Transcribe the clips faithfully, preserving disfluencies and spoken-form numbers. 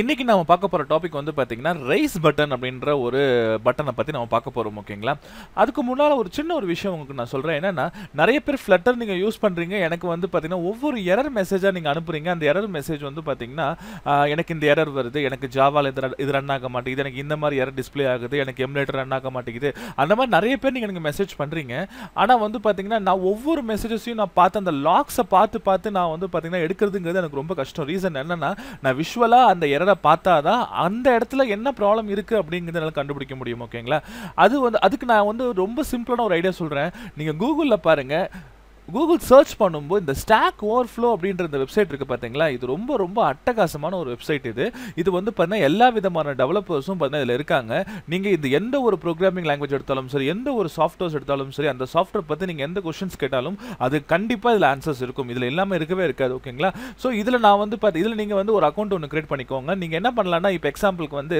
இன்னைக்கு நாம பார்க்க போற டாபிக் வந்து பாத்தீங்கன்னா ரைஸ் பட்டன் அப்படிங்கற ஒரு பட்டனை பத்தி நாம பார்க்க போறோம் ஓகேங்களா. அதுக்கு முன்னால ஒரு சின்ன ஒரு விஷயம் உங்களுக்கு நான் சொல்றேன். என்னன்னா நிறைய பேர் Flutter நீங்க யூஸ் பண்றீங்க. எனக்கு வந்து பாத்தீங்கன்னா ஒவ்வொரு எரர் மெசேஜா நீங்க அனுப்புறீங்க. அந்த எரர் மெசேஜ் வந்து பாத்தீங்கன்னா எனக்கு இந்த எரர் வருது, எனக்கு ஜாவால இது ரன் ஆக மாட்டேங்குது, எனக்கு இந்த மாதிரி எரர் டிஸ்ப்ளே ஆகுது, எனக்கு எமுலேட்டர் ரன் ஆக மாட்டேங்குது, அந்த மாதிரி நிறைய பேர் நீங்க எனக்கு மெசேஜ் பண்றீங்க. ஆனா வந்து பாத்தீங்கன்னா நான் ஒவ்வொரு மெசேஜஸையும் நான் பார்த்து அந்த லாக்ஸை பார்த்து பார்த்து நான் வந்து பாத்தீங்கன்னா எடுக்கிறதுங்கிறது எனக்கு ரொம்ப கஷ்டம். ரீசன் என்னன்னா நான் விஷுவலா அந்த பார்த்தாதான் அந்த இடத்துல என்ன ப்ராப்ளம் இருக்கு அப்படிங்கிறத கண்டுபிடிக்க முடியும் ஓகேங்களா. அது வந்து அதுக்கு நான் வந்து ரொம்ப சிம்பிளான ஒரு ஐடியா சொல்றேன். நீங்க கூகுள்ல பாருங்க, கூகுள் சர்ச் பண்ணும்போது இந்த ஸ்டாக் ஓவர்ஃப்ளோ அப்படின்ற இந்த வெப்சைட் இருக்குது பார்த்தீங்களா. இது ரொம்ப ரொம்ப அட்டகாசமான ஒரு வெப்சைட். இது இது வந்து பார்த்தீங்கன்னா எல்லா விதமான டெவலப்பர்ஸும் பார்த்தீங்கன்னா இதில் இருக்காங்க. நீங்கள் இது எந்த ஒரு ப்ரோக்ராமிங் லாங்குவேஜ் எடுத்தாலும் சரி, எந்த ஒரு சாஃப்ட்வேர்ஸ் எடுத்தாலும் சரி, அந்த சாஃப்ட்வேர் பற்றி நீங்கள் எந்த கொஷின்ஸ் கேட்டாலும் அது கண்டிப்பாக இதில் ஆன்சர்ஸ் இருக்கும். இதில் எல்லாமே இருக்கவே இருக்காது ஓகேங்களா. ஸோ இதில் நான் வந்து பார்த்து இதில் நீங்கள் வந்து ஒரு அக்கௌண்ட் ஒன்று கிரியேட் பண்ணிக்கோங்க. நீங்கள் என்ன பண்ணலாம்னா இப்போ எக்ஸாம்பிளுக்கு வந்து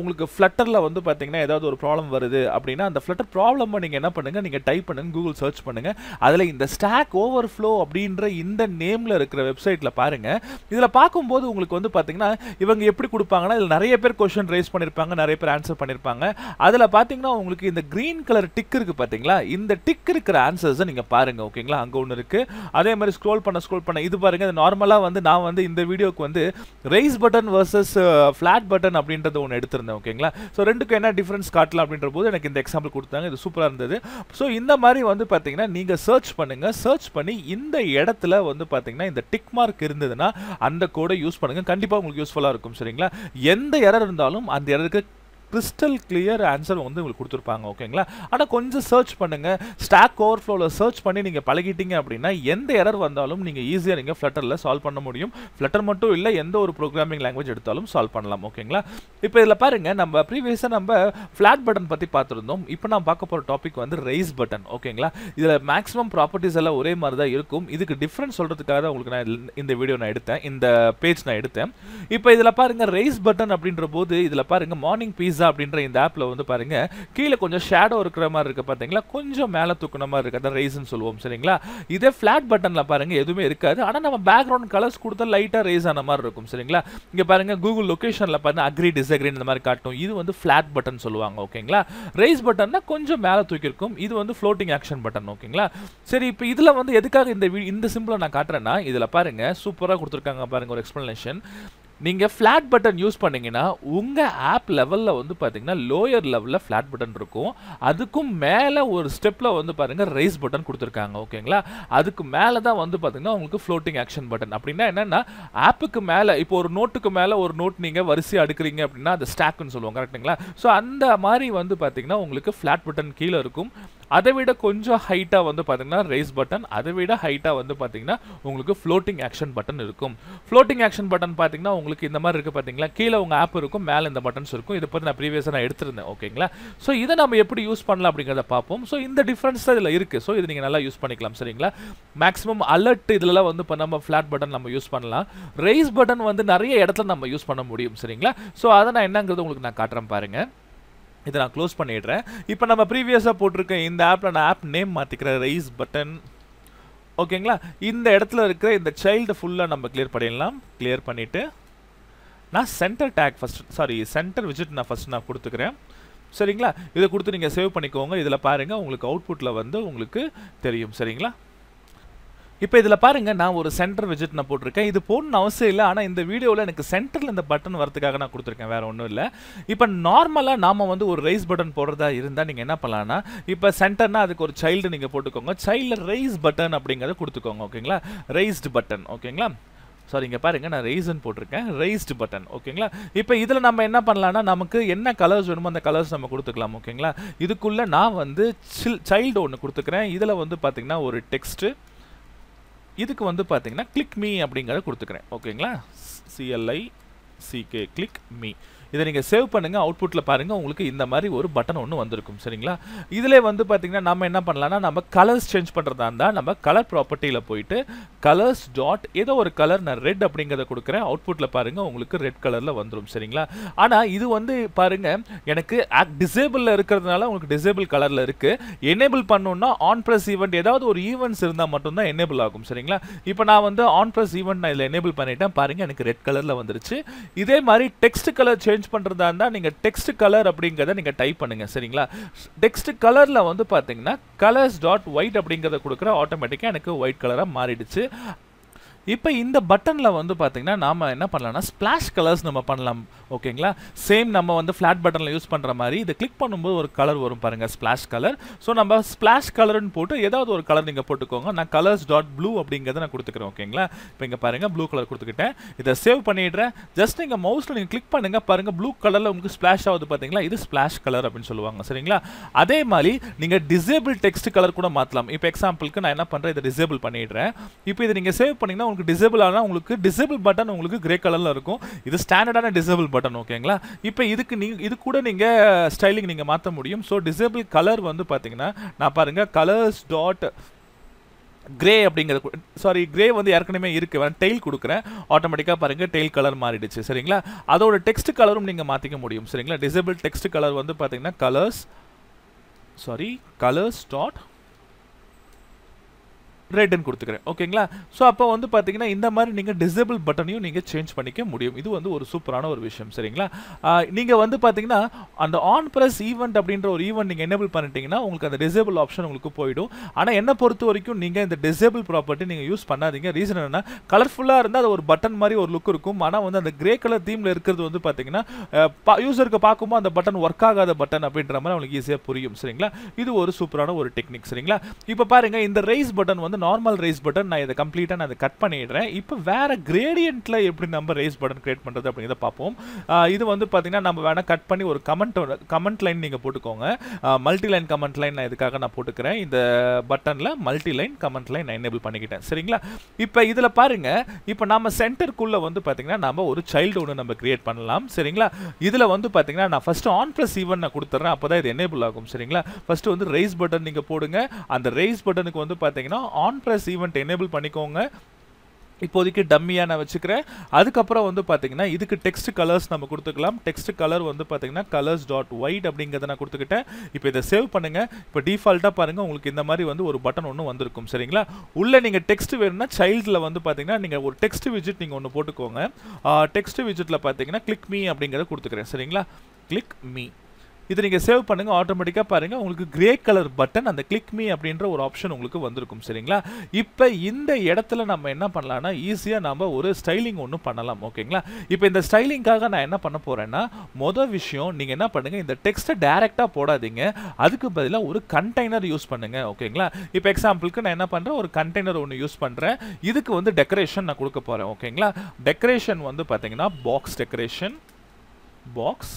உங்களுக்கு ஃப்ளட்டரில் வந்து பார்த்தீங்கன்னா ஏதாவது ஒரு ப்ராப்ளம் வருது அப்படின்னா அந்த ஃப்ளட்டர் ப்ராப்ளம் நீங்கள் என்ன பண்ணுங்கள், நீங்கள் டைப் பண்ணுங்கள், கூகுள் சர்ச் பண்ணுங்கள். அதில் இந்த ஸ்டாக் ஓவர்ஃப்ளோ அப்படின்ற இந்த நேம்ல இருக்கிற வெப்சைட்ல பாருங்க. இதுல பார்க்கும்போது உங்களுக்கு வந்து பாத்தீங்கன்னா இவங்க எப்படி கொடுப்பாங்கன்னா இதுல நிறைய பேர் क्वेश्चन ரைஸ் பண்ணிருப்பாங்க, நிறைய பேர் ஆன்சர் பண்ணிருப்பாங்க. அதுல பாத்தீங்கன்னா உங்களுக்கு இந்த green கலர் டிக் இருக்கு பாத்தீங்களா, இந்த டிக் இருக்கிற ஆன்சர்ஸ் நீங்க பாருங்க ஓகேங்களா. அங்க ஒன்னு இருக்கு. அதே மாதிரி ஸ்க்ரோல் பண்ண ஸ்க்ரோல் பண்ண இது பாருங்க. இது நார்மலா வந்து நான் வந்து இந்த வீடியோக்கு வந்து rice button versus flat button அப்படின்றது ஒன்னு எடுத்துறேன் ஓகேங்களா. சோ ரெண்டுக்கும் என்ன டிஃபரன்ஸ் காட்டலாம் அப்படின்றபோது எனக்கு இந்த எக்ஸாம்பிள் கொடுத்தாங்க. இது சூப்பரா இருந்தது. சோ இந்த மாதிரி வந்து பாத்தீங்கன்னா நீங்க சர்ச் பண்ணுங்க. சர்ச் பண்ணி இந்த இடத்துல வந்து பாத்தீங்கன்னா இந்த டிக் மார்க் இருந்ததுன்னா அந்த கோடை யூஸ் பண்ணுங்க. கண்டிப்பா உங்களுக்கு யூஸ்ஃபுல்லா இருக்கும் சரிங்களா. எந்த எரர் இருந்தாலும் அந்த எரருக்கு கிறிஸ்டல் கிளியர் ஆன்சர் வந்து உங்களுக்கு கொடுத்துருப்பாங்க ஓகேங்களா. ஆனால் கொஞ்சம் சர்ச் பண்ணுங்கள். ஸ்டாக் ஓவர்ஃப்ளோவில் சர்ச் பண்ணி நீங்கள் பழகிட்டீங்க அப்படின்னா எந்த எரர் வந்தாலும் நீங்கள் ஈஸியாக நீங்கள் ஃப்ளட்டரில் சால்வ் பண்ண முடியும். ஃப்ளட்டர் மட்டும் இல்லை, எந்த ஒரு ப்ரோக்ராமிங் லாங்குவேஜ் எடுத்தாலும் சால்வ் பண்ணலாம் ஓகேங்களா. இப்போ இதில் பாருங்கள், நம்ம ப்ரீவியஸாக நம்ம ஃப்ளாட் பட்டன் பற்றி பார்த்துருந்தோம். இப்போ நான் பார்க்க போகிற டாபிக் வந்து ரைஸ் பட்டன் ஓகேங்களா. இதில் மேக்ஸிமம் ப்ராப்பர்ட்டிஸ் எல்லாம் ஒரே மாதிரி தான் இருக்கும். இதுக்கு டிஃப்ரென்ஸ் சொல்கிறதுக்காக உங்களுக்கு நான் இந்த வீடியோ நான் எடுத்தேன், இந்த பேஜ் நான் எடுத்தேன். இப்போ இதில் பாருங்கள் ரைஸ் பட்டன் அப்படின்ற போது இதில் பாருங்கள் மார்னிங் பீஸா அப்படின்ற இந்த ஆப்ல வந்து பாருங்க கீழே கொஞ்சம் ஷேடோ இருக்கிற மாதிரி இருக்கு பாத்தீங்களா, கொஞ்சம் மேல தூக்குன மாதிரி இருக்கு, அத ரைஸ்னு சொல்லுவோம் சரிங்களா. இதே ஃபிளாட் பட்டன்ல பாருங்க எதுவுமே இருக்காது. ஆனா நம்ம பேக்ரவுண்ட் கலர்ஸ் கொடுத்தா லைட்டா ரைஸ் ஆன மாதிரி இருக்கும் சரிங்களா. இங்க பாருங்க கூகுள் லொகேஷன்ல பாருங்க அக்ரி டிஸ்அக்ரி இந்த மாதிரி காட்டும். இது வந்து ஃபிளாட் பட்டன் சொல்லுவாங்க ஓகேங்களா. ரைஸ் பட்டன்னா கொஞ்சம் மேல தூக்கி இருக்கும். இது வந்து ஃப்ளோட்டிங் ஆக்ஷன் பட்டன் ஓகேங்களா. சரி இப்போ இதுல வந்து எதுக்காக இந்த இந்த சிம்பிளா நான் காட்டுறேன்னா இதுல பாருங்க சூப்பரா கொடுத்துருக்காங்க பாருங்க ஒரு எக்ஸ்பிளனேஷன். நீங்கள் ஃப்ளாட் பட்டன் யூஸ் பண்ணிங்கன்னா உங்கள் ஆப் லெவலில் வந்து பார்த்தீங்கன்னா லோயர் லெவலில் ஃப்ளாட் பட்டன் இருக்கும். அதுக்கும் மேலே ஒரு ஸ்டெப்பில் வந்து பாருங்கள் ரைஸ் பட்டன் கொடுத்துருக்காங்க ஓகேங்களா. அதுக்கு மேலே தான் வந்து பார்த்தீங்கன்னா உங்களுக்கு ஃப்ளோட்டிங் ஆக்ஷன் பட்டன். அப்படின்னா என்னென்னா ஆப்புக்கு மேலே இப்போ ஒரு நோட்டுக்கு மேலே ஒரு நோட் நீங்கள் வரிசையாக அடுக்கிறீங்க அப்படின்னா அது ஸ்டாக்குன்னு சொல்லுவோம் கரெக்டுங்களா. ஸோ அந்த மாதிரி வந்து பார்த்தீங்கன்னா உங்களுக்கு ஃப்ளாட் பட்டன் கீழே இருக்கும். அதை விட கொஞ்சம் ஹைட்டாக வந்து பார்த்தீங்கன்னா ரைஸ் பட்டன், அதை விட ஹைட்டாக வந்து பார்த்தீங்கன்னா உங்களுக்கு ஃப்ளோட்டிங் ஆக்ஷன் பட்டன் இருக்கும். ஃப்ளோட்டிங் ஆக்ஷன் பட்டன் பார்த்தீங்கன்னா உங்களுக்கு இந்த மாதிரி இருக்குது பார்த்தீங்களா. கீழே உங்கள் ஆப் இருக்கும், மேலே இந்த பட்டன்ஸ் இருக்கும். இதை பற்றி நான் ப்ரீவியஸாக நான் எடுத்திருந்தேன் ஓகேங்களா. ஸோ இதை நம்ம எப்படி யூஸ் பண்ணலாம் அப்படிங்கிறத பார்ப்போம். ஸோ இந்த டிஃப்ரென்ஸ் தான் இதில் இருக்குது. ஸோ இது நீங்கள் நல்லா யூஸ் பண்ணிக்கலாம் சரிங்களா. மேக்ஸிமம் அலர்ட் இதெல்லாம் வந்து இப்போ நம்ம ஃப்ளாட் பட்டன் நம்ம யூஸ் பண்ணலாம். ரைஸ் பட்டன் வந்து நிறைய இடத்துல நம்ம யூஸ் பண்ண முடியும் சரிங்களா. ஸோ அதை நான் என்னங்கிறது உங்களுக்கு நான் காட்டுறேன் பாருங்கள். இதை நான் க்ளோஸ் பண்ணிடுறேன். இப்போ நம்ம ப்ரீவியஸாக போட்டிருக்க இந்த ஆப்பில் நான் ஆப் நேம் மாற்றிக்கிற ரைஸ் பட்டன் ஓகேங்களா. இந்த இடத்துல இருக்கிற இந்த சைல்டு ஃபுல்லாக நம்ம கிளியர் பண்ணிடலாம். கிளியர் பண்ணிவிட்டு நான் centre tag first sorry centre விஜிட் நான் ஃபஸ்ட் நான் கொடுத்துக்கிறேன் சரிங்களா. இதை கொடுத்து நீங்கள் சேவ் பண்ணிக்கோங்க. இதில் பாருங்கள் உங்களுக்கு அவுட்புட்டில் வந்து உங்களுக்கு தெரியும் சரிங்களா. இப்போ இதில் பாருங்கள் நான் ஒரு சென்டர் விஜெட் நான் போட்டிருக்கேன். இது போடணும்னு அவசியம் இல்லை. ஆனால் இந்த வீடியோவில் எனக்கு சென்டரில் இந்த பட்டன் வரதுக்காக நான் கொடுத்துருக்கேன், வேறு ஒன்றும் இல்லை. இப்போ நார்மலாக நாம் வந்து ஒரு ரைஸ் பட்டன் போடுறதா இருந்தால் நீங்கள் என்ன பண்ணலான்னா இப்போ சென்டர்னா அதுக்கு ஒரு சைல்டு நீங்கள் போட்டுக்கோங்க. சைல்டில் ரைஸ் பட்டன் அப்படிங்கிறத கொடுத்துக்கோங்க ஓகேங்களா. ரைஸ்டு பட்டன் ஓகேங்களா. சாரி இங்கே பாருங்கள் நான் ரைஸ்ன்னு போட்டிருக்கேன், ரைஸ்டு பட்டன் ஓகேங்களா. இப்போ இதில் நம்ம என்ன பண்ணலான்னா நமக்கு என்ன கலர்ஸ் வேணுமோ அந்த கலர்ஸ் நம்ம கொடுத்துக்கலாம் ஓகேங்களா. இதுக்குள்ளே நான் வந்து சில் சைல்டு ஒன்று கொடுத்துக்கிறேன். இதில் வந்து பார்த்திங்கன்னா ஒரு டெக்ஸ்ட்டு, இதுக்கு வந்து பார்த்தீங்கன்னா கிளிக் மீ அப்படிங்கிறத கொடுத்துக்கிறேன் ஓகேங்களா. C L I C K click me. இதை நீங்க சேவ் பண்ணுங்க அவுட்புட்ல பாருங்க உங்களுக்கு இந்த மாதிரி ஒரு பட்டன் ஒன்னு வந்திருக்கும் சரிங்களா இதிலே வந்து பாத்தீங்கன்னா நாம என்ன பண்ணலாம்னா நம்ம கலர்ஸ் சேஞ்ச் பண்றதா இருந்தா நம்ம கலர் ப்ராப்பர்ட்டில போயிட்டு கலர்ஸ் டாட் ஏதோ ஒரு கலர் நான் ரெட் அப்படிங்கறத கொடுக்கிறேன் அவுட்புட்ல பாருங்க உங்களுக்கு ரெட் கலர்ல வந்துரும் சரிங்களா ஆனா இது வந்து பாருங்க எனக்கு டிசேபிள்ல இருக்குறதனால உங்களுக்கு டிசேபிள் கலர்ல இருக்கு எனேபிள் பண்ணனும்னா ஆன் பிரஸ் ஈவென்ட் ஏதாவது ஒரு ஈவென்ட்ஸ் இருந்தா மட்டும் தான் எனேபிள் ஆகும் சரிங்களா இப்போ நான் வந்து ஆன் பிரஸ் ஈவென்ட் நான் இத எனேபிள் பண்ணிட்டேன் பாருங்க எனக்கு ரெட் கலர்ல வந்துருச்சு இதே மாதிரி டெக்ஸ்ட் கலர் சேஞ்ச் பண்றதா இருந்தா நீங்க டெக்ஸ்ட் கலர் அப்படிங்கறத நீங்க டைப் பண்ணுங்க சரிங்களா டெக்ஸ்ட் கலர்ல வந்து பாத்தீங்கன்னா colors.white அப்படிங்கறத கொடுக்கிற ஆட்டோமேட்டிக்கா எனக்கு ஒயிட் கலரா மாறிடுச்சு இப்போ இந்த பட்டன்ல வந்து பாத்தீங்கன்னா நாம என்ன பண்ணலாம்னா ஸ்ப்ளாஷ் கலர்ஸ் நம்ம பண்ணலாம் ஓகேங்களா சேம் நம்ம வந்து ஃபிளாட் பட்டன்ல யூஸ் பண்ற மாதிரி இத கிளிக் பண்ணும்போது ஒரு கலர் வரும் பாருங்க ஸ்ப்ளாஷ் கலர் சோ நம்ம ஸ்ப்ளாஷ் கலர்னு போட்டு ஏதாவது ஒரு கலர் நீங்க போட்டுக்கோங்க நான் colors.blue அப்படிங்கறத நான் கொடுத்துக்கிறேன் ஓகேங்களா இப்போ இங்க பாருங்க ப்ளூ கலர் கொடுத்துக்கிட்டேன் இத சேவ் பண்ணிடுறேன் ஜஸ்ட் நீங்க மவுஸ்ல நீங்க கிளிக் பண்ணுங்க பாருங்க ப்ளூ கலர்ல உங்களுக்கு ஸ்ப்ளாஷ் ஆகுது பாத்தீங்களா இது ஸ்ப்ளாஷ் கலர் அப்படினு சொல்லுவாங்க சரிங்களா அதே மாதிரி நீங்க டிசேபிள் டெக்ஸ்ட் கலர் கூட மாத்தலாம் இப்போ எக்ஸாம்பிளுக்கு நான் என்ன பண்றேன் இத டிசேபிள் பண்ணிடுறேன் இப்போ இத நீங்க சேவ் பண்ணீங்கன்னா உங்களுக்கு டிசேபிள் ஆனா உங்களுக்கு டிசேபிள் பட்டன் உங்களுக்கு கிரே கலர்ல இருக்கும் இது ஸ்டாண்டர்டான டிசேபிள் பட்டன் ஓகேங்களா இப்போ இதுக்கு நீங்க இது கூட நீங்க ஸ்டைலிங் நீங்க மாத்த முடியும் சோ டிசேபிள் கலர் வந்து பாத்தீங்கன்னா நான் பாருங்க கலர்ஸ் டாட் கிரே அப்படிங்கிறது சாரி கிரே வந்து ஏற்கனவே இருக்கு நான் டெயில் கொடுக்குறேன் ஆட்டோமேட்டிக்கா பாருங்க டெயில் கலர் மாறிடுச்சு சரிங்களா அதோட டெக்ஸ்ட் கலரும் நீங்க மாத்திக்க முடியும் சரிங்களா டிசேபிள் டெக்ஸ்ட் கலர் வந்து பாத்தீங்கன்னா colours sorry colours dot red ன்னு கொடுத்துக்கிறேன் ஓகேங்களா சோ அப்ப வந்து பாத்தீங்கன்னா இந்த மாதிரி நீங்க டிசேபிள் பட்டனையும் நீங்க சேஞ்ச் பண்ணிக்க முடியும் இது வந்து ஒரு சூப்பரான ஒரு விஷயம் சரிங்களா நீங்க வந்து பாத்தீங்கன்னா அந்த ஆன் பிரஸ் ஈவென்ட் அப்படிங்கற ஒரு ஈவென்ட் நீங்க எனேபிள் பண்ணிட்டீங்கன்னா உங்களுக்கு அந்த டிசேபிள் ஆப்ஷன் உங்களுக்கு போய்டும் ஆனா என்ன பொறுத்த வரைக்கும் நீங்க இந்த டிசேபிள் ப்ராப்பர்ட்டி நீங்க யூஸ் பண்ணாதீங்க ரீசன் என்னன்னா கலர்ஃபுல்லா இருந்தா அது ஒரு பட்டன் மாதிரி ஒரு லுக் இருக்கும் ஆனா வந்து அந்த கிரே கலர் தீம்ல இருக்குறது வந்து பாத்தீங்கன்னா யூசருக்கு பாக்கும்போது அந்த பட்டன் வர்க் ஆகாத பட்டன் அப்படிங்கற மாதிரி உங்களுக்கு ஈஸியா புரியும் சரிங்களா இது ஒரு சூப்பரான ஒரு டெக்னிக் சரிங்களா இப்போ பாருங்க இந்த ரைஸ் பட்டன் வந்து நார்மல் ரைஸ் பட்டன் நான் இத கம்ப்ளீட்டா நான் இத கட் பண்ணிடுறேன் இப்போ வேற கிரேடியன்ட்ல எப்படி நம்ம ரைஸ் பட்டன் கிரியேட் பண்றது அப்படிங்கறத பாப்போம் இது வந்து பாத்தீங்கன்னா நம்ம வேணா கட் பண்ணி ஒரு கமெண்ட் கமெண்ட் லைன் நீங்க போட்டுக்கோங்க மல்டி லைன் கமெண்ட் லைன் நான் இதுக்காக நான் போட்டுக்கிறேன் இந்த பட்டன்ல மல்டி லைன் கமெண்ட் லைன் நான் எனேபிள் பண்ணிக்கிட்டேன் சரிங்களா இப்போ இதுல பாருங்க இப்போ நாம சென்டருக்குள்ள வந்து பாத்தீங்கன்னா நாம ஒரு சைல்ட் ஒன்னு நம்ம கிரியேட் பண்ணலாம் சரிங்களா இதுல வந்து பாத்தீங்கன்னா நான் ஃபர்ஸ்ட் ஆன் பிளஸ் ஈவன் நான் கொடுத்துறேன் அப்பதான் இது எனேபிள் ஆகும் சரிங்களா ஃபர்ஸ்ட் வந்து ரைஸ் பட்டன் நீங்க போடுங்க அந்த ரைஸ் பட்டனுக்கு வந்து பாத்தீங்கன்னா ஆன் பிரஸ் ஈவென்ட் எனேபிள் பண்ணிக்கோங்க இப்போதைக்கு டம்மியா நான் வச்சுக்கிறேன் அதுக்கப்புறம் வந்து பாத்தீங்கன்னா இதுக்கு டெக்ஸ்ட் கலர்ஸ் நம்ம கொடுத்துக்கலாம் டெக்ஸ்ட் கலர் வந்து பாத்தீங்கன்னா கலர்ஸ் டாட் ஒயிட் அப்படிங்கறத நான் கொடுத்துக்கிட்டேன் இப்போ இதை சேவ் பண்ணுங்க இப்போ டிஃபால்ட்டா பாருங்க உங்களுக்கு இந்த மாதிரி வந்து ஒரு பட்டன் ஒன்று வந்திருக்கும் சரிங்களா உள்ள நீங்க டெக்ஸ்ட் வேணும்னா சைல்ட்ல வந்து பாத்தீங்கன்னா நீங்க ஒரு டெக்ஸ்ட் விஜெட் நீங்க ஒன்று போட்டுக்கோங்க டெக்ஸ்ட் விஜெட்ல பாத்தீங்கன்னா கிளிக் மீ அப்படிங்கறத கொடுத்துக்கிறேன் சரிங்களா கிளிக் மீ இது நீங்க சேவ் பண்ணுங்க ஆட்டோமேட்டிக்கா பாருங்க உங்களுக்கு கிரே கலர் பட்டன் அந்த கிளிக் மீ அப்படின்ற ஒரு ஆப்ஷன் உங்களுக்கு வந்திருக்கும் சரிங்களா இப்போ இந்த இடத்துல நம்ம என்ன பண்ணலாம்னா ஈஸியா நம்ம ஒரு ஸ்டைலிங் ஒன்று பண்ணலாம் ஓகேங்களா இப்போ இந்த ஸ்டைலிங்காக நான் என்ன பண்ண போறேன்னா மொதல் விஷயம் நீங்க என்ன பண்ணுங்க இந்த டெக்ஸ்ட்டை டைரக்டா போடாதீங்க அதுக்கு பதிலாக ஒரு கண்டெய்னர் யூஸ் பண்ணுங்க ஓகேங்களா இப்போ எக்ஸாம்பிளுக்கு நான் என்ன பண்றேன் ஒரு கண்டெய்னர் ஒன்று யூஸ் பண்றேன் இதுக்கு வந்து டெக்கரேஷன் நான் கொடுக்க போறேன் ஓகேங்களா டெக்கரேஷன் வந்து பாத்தீங்கன்னா பாக்ஸ் டெக்கரேஷன் பாக்ஸ்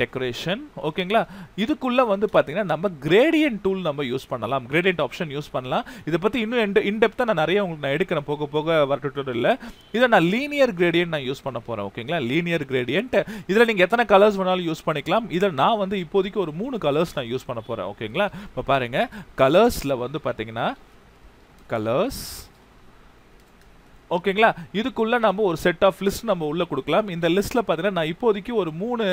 டெக்கரேஷன் ஓகேங்களா இதுக்குள்ள வந்து பாத்தீங்கன்னா நம்ம கிரேடியன்ட் டூல் நம்ம யூஸ் பண்ணலாம் கிரேடியன்ட் ஆப்ஷன் யூஸ் பண்ணலாம் இதை பத்தி இன்னும் இன்டெப்தா நான் நிறைய உங்களுக்கு நான் எடுக்கிறேன் போக போக வரட்டுல இதை நான் லீனியர் கிரேடியன்ட் நான் யூஸ் பண்ண போறேன் ஓகேங்களா லீனியர் கிரேடியன்ட் இதுல நீங்க எத்தனை கலர்ஸ் வேணாலும் யூஸ் பண்ணிக்கலாம் இதை நான் வந்து இப்போதைக்கு ஒரு மூணு கலர்ஸ் நான் யூஸ் பண்ண போறேன் ஓகேங்களா இப்போ பாருங்க கலர்ஸ்ல வந்து பாத்தீங்கன்னா கலர்ஸ் ஓகேங்களா இதுக்குள்ள நம்ம ஒரு செட் ஆஃப் லிஸ்ட் நம்ம உள்ள கொடுக்கலாம் இந்த லிஸ்ட்ல பாத்தீங்கன்னா நான் இப்போதைக்கு ஒரு மூணு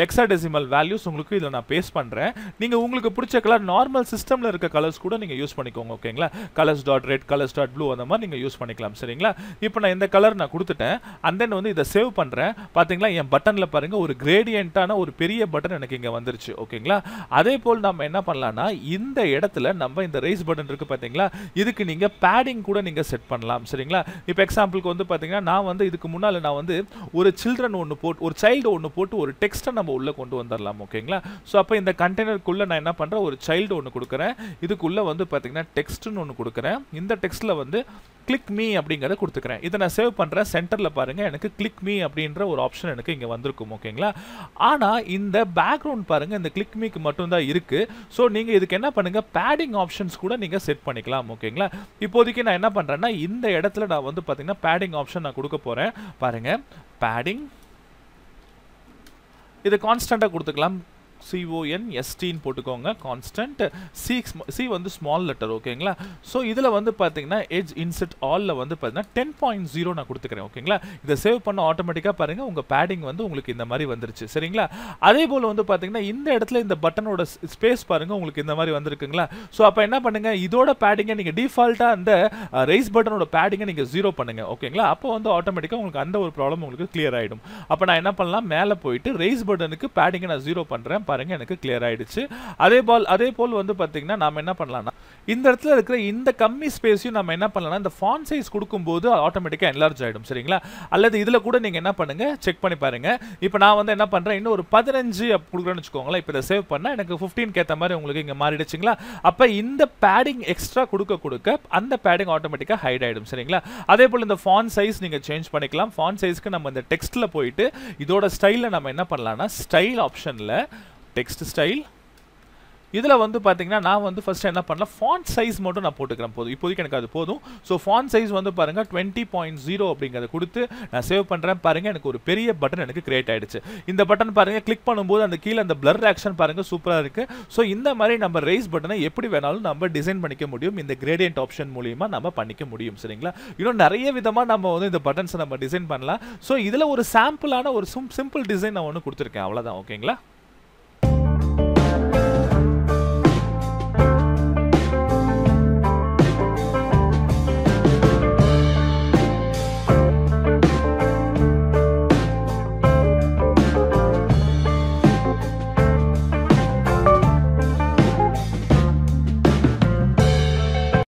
ஹெக்ஸாடெசிமல் வேல்யூஸ் உங்களுக்கு இதில் நான் பேஸ்ட் பண்றேன் நீங்க உங்களுக்கு பிடிச்ச கலர் நார்மல் சிஸ்டம்ல இருக்க கலர்ஸ் கூட நீங்க யூஸ் பண்ணிக்கோங்க ஓகேங்களா colours dot red colours dot blue அந்த மாதிரி நீங்க யூஸ் பண்ணிக்கலாம் சரிங்களா இப்போ நான் இந்த கலர் நான் கொடுத்துட்டேன் அண்ட் தென் வந்து இதை சேவ் பண்றேன் பாத்தீங்களா என் பட்டன்ல பாருங்க ஒரு கிரேடியன்டான ஒரு பெரிய பட்டன் எனக்கு இங்க வந்துருச்சு ஓகேங்களா அதே போல் நம்ம என்ன பண்ணலாம்னா இந்த இடத்துல நம்ம இந்த ரைஸ் பட்டன் இருக்கு பாத்தீங்களா இதுக்கு நீங்க பேடிங் கூட நீங்க செட் பண்ணலாம் சரிங்களா இப்போ எக்ஸாம்பிளுக்கு வந்து பாத்தீங்கன்னா நான் வந்து இதுக்கு முன்னால நான் வந்து ஒரு சில்ட்ரன் ஒன்னு போட்டு ஒரு சைல்டு ஒன்னு போட்டு ஒரு டெக்ஸ்ட்டை நம்ம உள்ள கொண்டு வந்துடலாம் ஓகேங்களா ஸோ அப்போ இந்த கண்டெய்னருக்குள்ள நான் என்ன பண்றேன் ஒரு சைல்டு ஒன்று கொடுக்குறேன் இதுக்குள்ள வந்து பாத்தீங்கன்னா டெக்ஸ்ட்னு ஒன்று கொடுக்குறேன் இந்த டெக்ஸ்ட்ல வந்து கிளிக் மீ அப்படிங்கறத கொடுத்துக்கிறேன் இதை நான் சேவ் பண்றேன் சென்டர்ல பாருங்க எனக்கு கிளிக் மீ அப்படின்ற ஒரு ஆப்ஷன் எனக்கு இங்க வந்திருக்கும் ஓகேங்களா ஆனா இந்த பேக்ரவுண்ட் பாருங்க இந்த கிளிக் மீக்கு மட்டும் தான் இருக்கு ஸோ நீங்க இதுக்கு என்ன பண்ணுங்க பேடிங் ஆப்ஷன்ஸ் கூட நீங்க செட் பண்ணிக்கலாம் ஓகேங்களா இப்போதைக்கு நான் என்ன பண்றேன்னா இந்த இடத்துல நான் வந்து பாத்தீங்கன்னா பேடிங் ஆப்ஷன் நான் கொடுக்க போறேன் பாருங்க பேடிங் இது கான்ஸ்டன்ட்டா கொடுத்துக்கலாம். C O N S T ன்னு போட்டுக்கோங்க. கான்ஸ்டன்ட் C C வந்து ஸ்மால் லெட்டர் ஓகேங்களா. சோ இதுல வந்து பாத்தீங்கன்னா எட்ஜ் இன்செட் ஆல்ல வந்து பாத்தீங்கன்னா ten point zero நான் கொடுத்துக்கிறேன் ஓகேங்களா. இத சேவ் பண்ண ஆட்டோமேட்டிக்கா பாருங்க உங்க பேடிங் வந்து உங்களுக்கு இந்த மாதிரி வந்துருச்சு சரிங்களா. அதே போல வந்து பாத்தீங்கன்னா இந்த இடத்துல இந்த பட்டனோட ஸ்பேஸ் பாருங்க உங்களுக்கு இந்த மாதிரி வந்திருக்குங்களா. சோ அப்ப என்ன பண்ணுங்க, இதோட பேடிங்கை நீங்க டிஃபால்ட்டா அந்த ரைஸ் பட்டனோட பேடிங்கை நீங்க ஜீரோ பண்ணுங்க ஓகேங்களா. அப்போ வந்து ஆட்டோமேட்டிக்கா உங்களுக்கு அந்த ஒரு ப்ராப்ளம் உங்களுக்கு கிளியர் ஆயிடும். அப்ப நான் என்ன பண்ணலாம், மேல போயிட்டு ரைஸ் பட்டனுக்கு பேடிங்கை நான் ஜீரோ பண்றேன் பாருங்க, எனக்கு கிளியர் ஆயிடுச்சு. அதே போல் அதே போல் வந்து பாத்தீங்கன்னா நாம என்ன பண்ணலாம்னா இந்த இடத்துல இருக்கிற இந்த கம்மி ஸ்பேஸையும் நாம என்ன பண்ணலாம்னா இந்த ஃபாண்ட் சைஸ் கொடுக்கும்போது ஆட்டோமேட்டிக்கா என்லார்ஜ் ஆயிடும் சரிங்களா. அல்லது இதுல கூட நீங்க என்ன பண்ணுங்க செக் பண்ணி பாருங்க. இப்போ நான் வந்து என்ன பண்றேன், இன்னும் ஒரு பதினஞ்சு கொடுக்குறேன்னு வச்சுக்கோங்களேன். இப்போ இதை சேவ் பண்ணா எனக்கு பதினைந்துக்கு ஏற்ற மாதிரி உங்களுக்கு இங்க மாறிடுச்சுங்களா. அப்போ இந்த பேடிங் எக்ஸ்ட்ரா கொடுக்க கொடுக்க அந்த பேடிங் ஆட்டோமேட்டிக்கா ஹைட் ஆயிடும் சரிங்களா. அதே போல் இந்த ஃபாண்ட் சைஸ் நீங்க சேஞ்ச் பண்ணிக்கலாம். ஃபாண்ட் சைஸ்க்கு நம்ம இந்த டெக்ஸ்ட்ல போயிட்டு இதோட ஸ்டைல நம்ம என்ன பண்ணலாம்னா ஸ்டைல் ஆப்ஷன்ல டெக்ஸ்ட் ஸ்டைல் இதுல வந்து பாத்தீங்கன்னா நான் வந்து ஃபர்ஸ்ட் என்ன பண்ணலாம், ஃபாண்ட் சைஸ் மட்டும் நான் போட்டுக்கிறேன் போதும், இப்போதைக்கு எனக்கு அது போதும். ஸோ ஃபாண்ட் சைஸ் வந்து பாருங்க டுவெண்ட்டி பாயிண்ட் ஜீரோ அப்படிங்கிறத கொடுத்து நான் சேவ் பண்றேன் பாருங்க, எனக்கு ஒரு பெரிய பட்டன் எனக்கு கிரியேட் ஆயிடுச்சு. இந்த பட்டன் பாருங்க கிளிக் பண்ணும்போது அந்த கீழே அந்த பிளர் ஆக்ஷன் பாருங்க சூப்பரா இருக்கு. ஸோ இந்த மாதிரி நம்ம ரைஸ் பட்டனை எப்படி வேணாலும் நம்ம டிசைன் பண்ணிக்க முடியும், இந்த கிரேடியன்ட் ஆப்ஷன் மூலியமா நம்ம பண்ணிக்க முடியும் சரிங்களா. இன்னும் நிறைய விதமா நம்ம வந்து இந்த பட்டன்ஸை நம்ம டிசைன் பண்ணலாம். ஸோ இதுல ஒரு சாம்பிளான ஒரு சிம்பிள் டிசைன் நான் ஒன்று கொடுத்துருக்கேன் அவ்வளோதான் ஓகேங்களா.